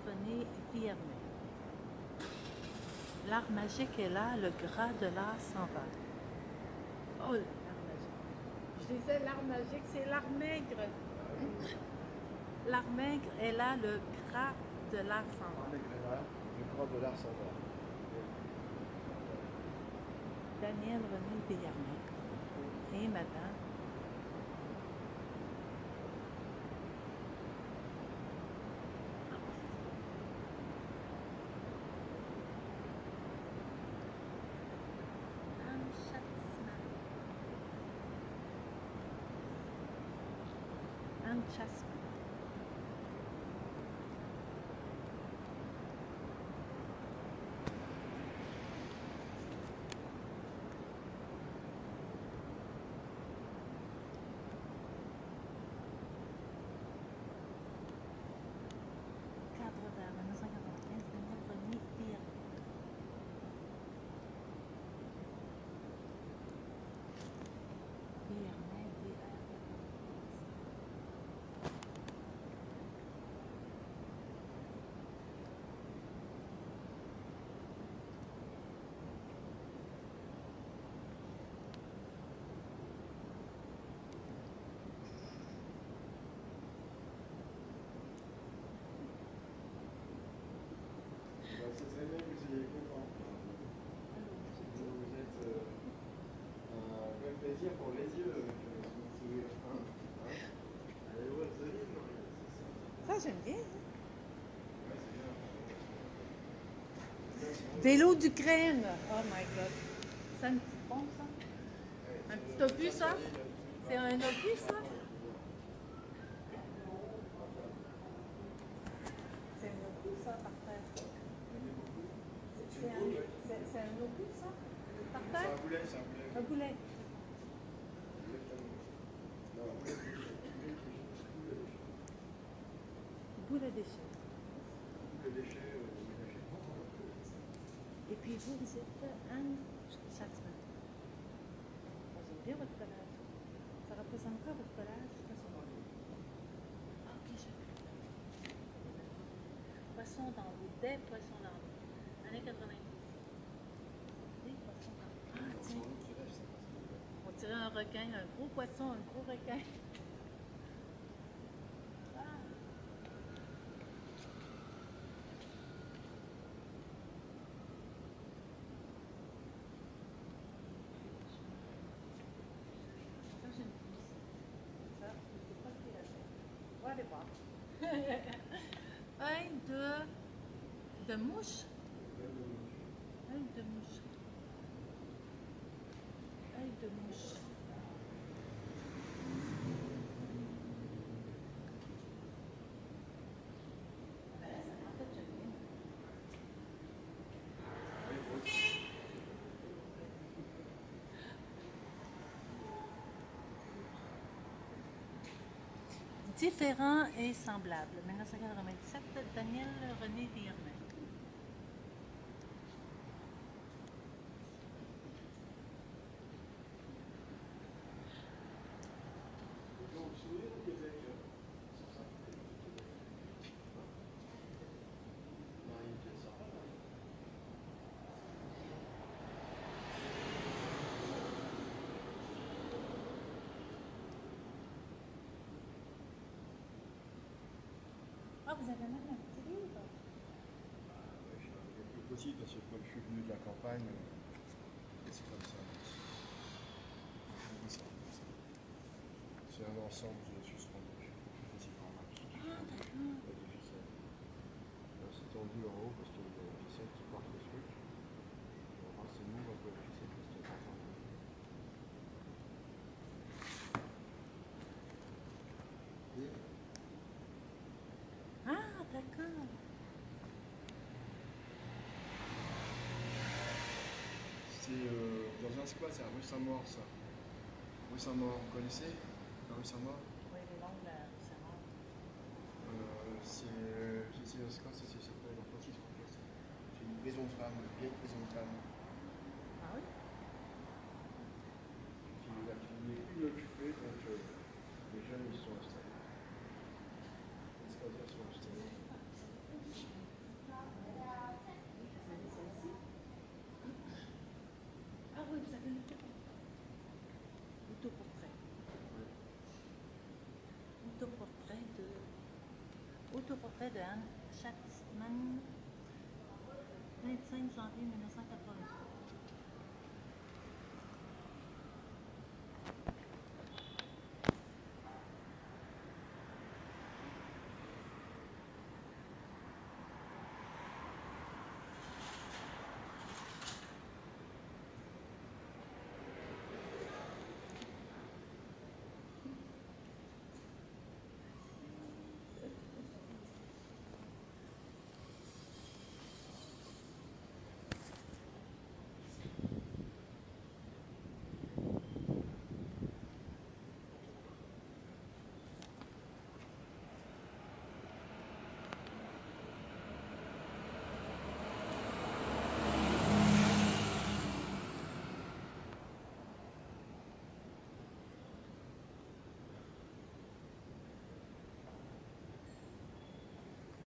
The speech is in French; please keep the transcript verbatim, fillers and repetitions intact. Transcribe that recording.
René Villermet. L'art magique est là, le gras de l'art s'en va. Oh, l'art magique. Je disais l'art magique, c'est l'art maigre. L'art maigre est là, le gras de l'art s'en va. Le gras de l'art s'en va. Daniel René Villermet. Et madame. Chasman. Cadre d'art mille neuf cent quatre-vingt-quinze, Daniel René Villermet. Villermet, V R. C'est très bien que vous soyez contents. Vous êtes un vrai plaisir pour les yeux avec votre sourire. Allez voir le sourire, non? Ça, j'aime bien. Ouais, c'est bien. Des lots d'Ukraine. Oh my god. C'est une petite bombe, ça? Un petit opus, ça? C'est un opus, ça? C'est un opus, ça, par terre. C'est un opus, ça? C'est un boulet, c'est un boulet. Un boulet. Non, un boulet d'échelle. Boulet d'échelle. Boulet d'échelle, ménager. Et puis vous, vous êtes Anne Chatsman. J'aime bien votre collage. Ça représente quoi votre collage? Ok, je... Poisson dans l'eau, des poissons dans l'eau. années quatre-vingt-dix. Ah, tiens. On tirait un requin, un gros poisson, un gros requin. Ah. Ça, j'aime plus. Ça, je ne sais pas ce qu'il a fait. On va aller voir. Oeil de... de mouche. Oeil de mouche. Oeil de mouche. Différent et semblable. mille neuf cent quatre-vingt-dix-sept, Daniel René Villermet. Ah, vous avez même un petit livre? Ah, oui, j'ai un peu possible parce que quand je suis venu de la campagne, c'est comme ça. C'est un ensemble de suspendus. Ah, d'accord. C'est tendu en haut parce qu'il y a la ficelle qui porte le truc. Alors, c'est nous, on peut la ficelle parce qu'il y a pas de... D'accord. C'est euh, dans un squat, c'est la rue Saint-Maur, ça. Rue Saint-Maur, vous connaissez la rue Saint-Maur? Oui, le long de la rue Saint-Maur. Euh, c'est euh, un squat, ça s'appelle un petit squat. C'est une prison de femmes, une vieille prison de femmes. Ah oui? Qui n'est plus occupée, donc euh, les jeunes ils sont installés. Let's go, let's go, let's go. autoportrait. Autoportrait de, autoportrait de Anne Schatzmann, vingt-cinq janvier mille neuf cent quatre-vingt-dix.